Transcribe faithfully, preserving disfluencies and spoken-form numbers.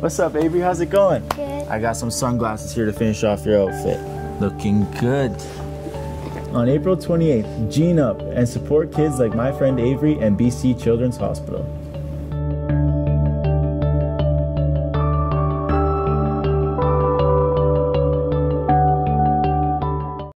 What's up, Avery? How's it going? Good. I got some sunglasses here to finish off your outfit. Looking good. On April twenty-eighth, gene up and support kids like my friend Avery and B C Children's Hospital.